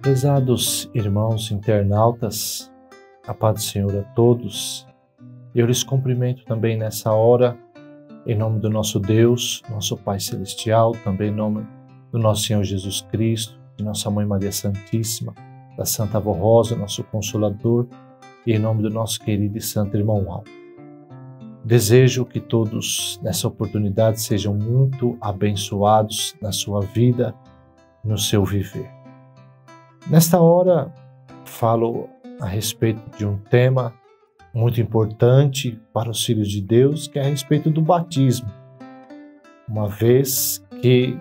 Prezados irmãos internautas, a paz do Senhor a todos. Eu lhes cumprimento também nessa hora, em nome do nosso Deus, nosso Pai Celestial, também em nome do nosso Senhor Jesus Cristo, de nossa Mãe Maria Santíssima, da Santa Vó Rosa, nosso Consolador, e em nome do nosso querido e santo irmão Aldo. Desejo que todos nessa oportunidade sejam muito abençoados na sua vida, no seu viver. Nesta hora, falo a respeito de um tema muito importante para os filhos de Deus, que é a respeito do batismo. Uma vez que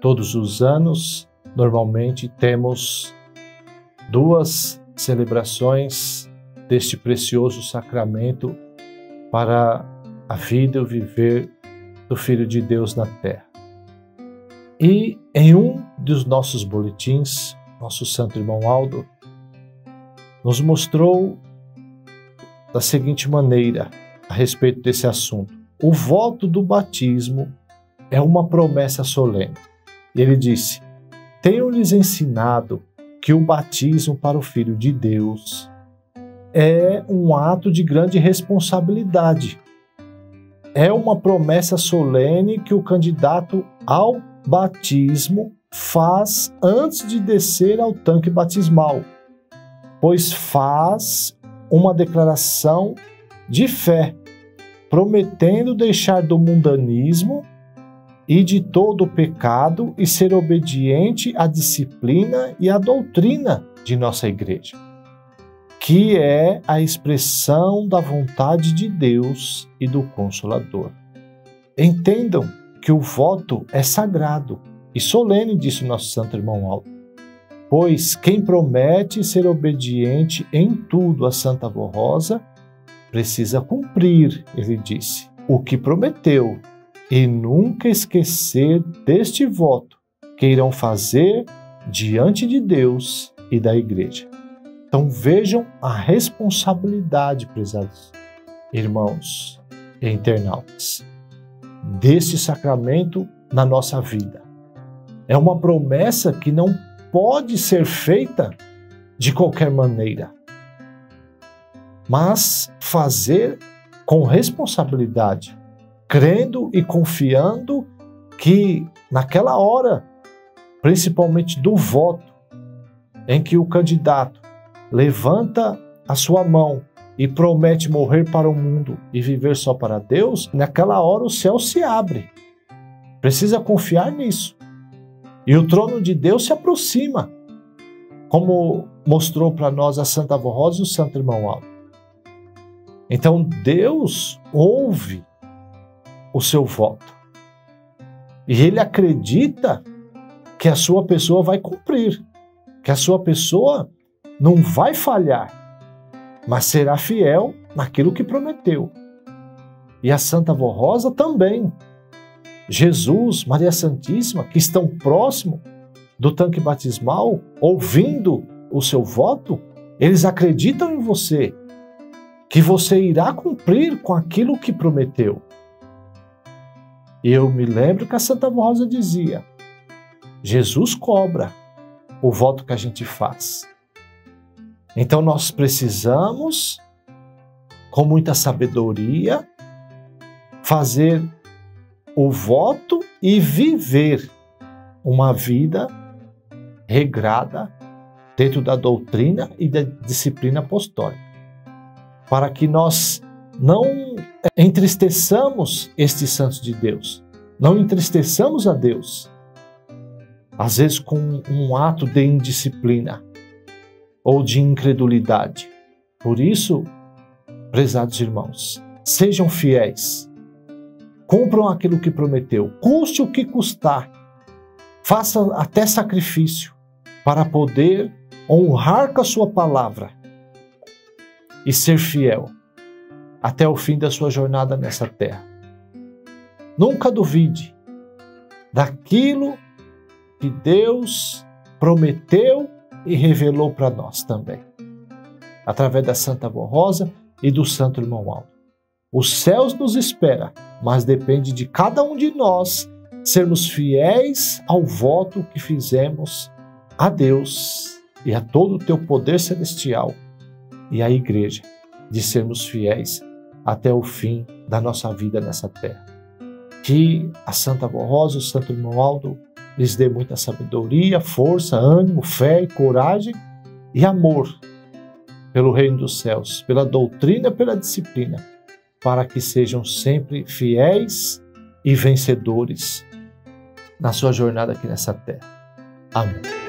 todos os anos, normalmente, temos duas celebrações deste precioso sacramento para a vida e o viver do Filho de Deus na Terra. E em um dos nossos boletins, nosso Santo Irmão Aldo nos mostrou da seguinte maneira a respeito desse assunto. O voto do batismo é uma promessa solene. Ele disse: tenho-lhes ensinado que o batismo para o Filho de Deus é um ato de grande responsabilidade. É uma promessa solene que o candidato ao batismo faz antes de descer ao tanque batismal, pois faz uma declaração de fé, prometendo deixar do mundanismo e de todo o pecado e ser obediente à disciplina e à doutrina de nossa Igreja, que é a expressão da vontade de Deus e do Consolador. Entendam que o voto é sagrado e solene, disse o nosso Santo Irmão Aldo, pois quem promete ser obediente em tudo a Santa Vó Rosa precisa cumprir, ele disse, o que prometeu e nunca esquecer deste voto que irão fazer diante de Deus e da Igreja. Então vejam a responsabilidade, prezados irmãos e internautas, deste sacramento na nossa vida. É uma promessa que não pode ser feita de qualquer maneira, mas fazer com responsabilidade, crendo e confiando que naquela hora, principalmente do voto, em que o candidato levanta a sua mão e promete morrer para o mundo e viver só para Deus, naquela hora o céu se abre. Precisa confiar nisso. E o trono de Deus se aproxima, como mostrou para nós a Santa Vó Rosa e o Santo Irmão Aldo. Então Deus ouve o seu voto e Ele acredita que a sua pessoa vai cumprir, que a sua pessoa não vai falhar, mas será fiel naquilo que prometeu. E a Santa Vó Rosa também. Jesus, Maria Santíssima, que estão próximo do tanque batismal, ouvindo o seu voto, eles acreditam em você, que você irá cumprir com aquilo que prometeu. E eu me lembro que a Santa Vó Rosa dizia: Jesus cobra o voto que a gente faz. Então nós precisamos, com muita sabedoria, fazer o voto e viver uma vida regrada dentro da doutrina e da disciplina apostólica, para que nós não entristeçamos este santo de Deus, não entristeçamos a Deus, às vezes com um ato de indisciplina ou de incredulidade. Por isso, prezados irmãos, sejam fiéis. Cumpram aquilo que prometeu, custe o que custar, faça até sacrifício para poder honrar com a sua palavra e ser fiel até o fim da sua jornada nessa terra. Nunca duvide daquilo que Deus prometeu e revelou para nós também, através da Santa Vó Rosa e do Santo Irmão Aldo. Os céus nos esperam, mas depende de cada um de nós sermos fiéis ao voto que fizemos a Deus e a todo o teu poder celestial e à igreja, de sermos fiéis até o fim da nossa vida nessa terra. Que a Santa Vó Rosa, o Santo Irmão Aldo, lhes dê muita sabedoria, força, ânimo, fé e coragem e amor pelo reino dos céus, pela doutrina, pela disciplina, para que sejam sempre fiéis e vencedores na sua jornada aqui nessa terra. Amém.